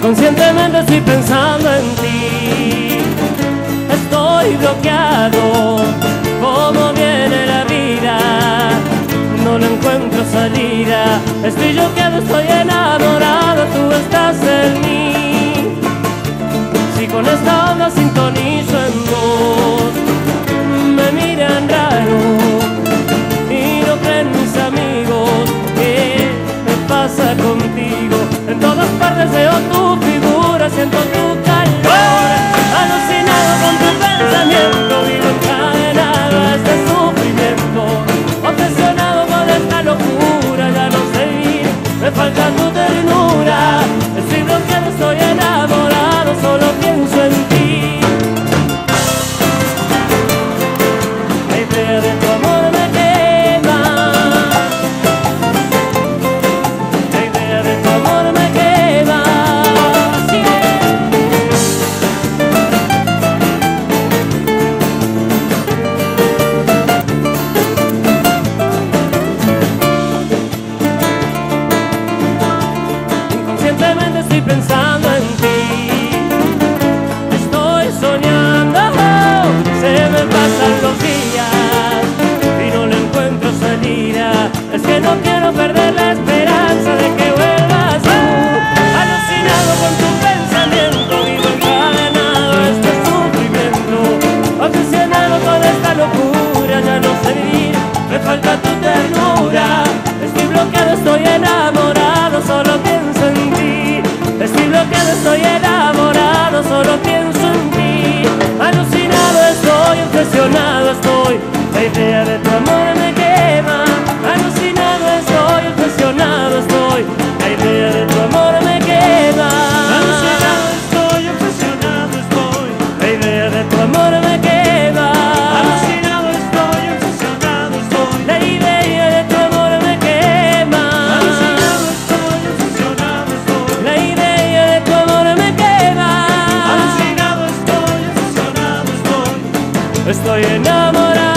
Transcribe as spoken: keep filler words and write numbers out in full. Inconscientemente estoy pensando en ti. Estoy bloqueado, como viene la vida, no le encuentro salida. Estoy bloqueado, estoy enamorado, tú estás en mí. Si con esta onda sintonizo en vos, me miran raro y no creen mis amigos. ¿Qué me pasa contigo? En todas partes veo tu figura, siento tu calor, alucinado con tu pensamiento, vivo encadenado a este sufrimiento, obsesionado con esta locura, ya no sé vivir, me falta tu ternura, estoy bloqueado, estoy enamorado, solo pienso en ti. La idea de tu amor me quema, la idea de tu amor me quema. Inconscientemente estoy pensando en ti, estoy soñando, se me pasan los días y no le encuentro salida. Es que no quiero perder la esperanza de que vuelvas tú, alucinado con tu pensamiento, vivo encadenado a este sufrimiento, obsesionado con esta locura, ya no sé vivir, me falta tu ternura, estoy bloqueado, estoy enamorado, solo pienso en ti, estoy bloqueado, estoy enamorado, solo pienso en ti, alucinado estoy, obsesionado estoy, la idea de tu amor me quema, alucinado estoy, obsesionado estoy, la idea de tu amor me quema, alucinado estoy, obsesionado estoy, la idea de tu amor me quema, alucinado estoy, obsesionado estoy, la idea de tu amor me quema, alucinado estoy, obsesionado estoy, la idea de tu amor me quema, alucinado estoy, obsesionado estoy, estoy enamorado.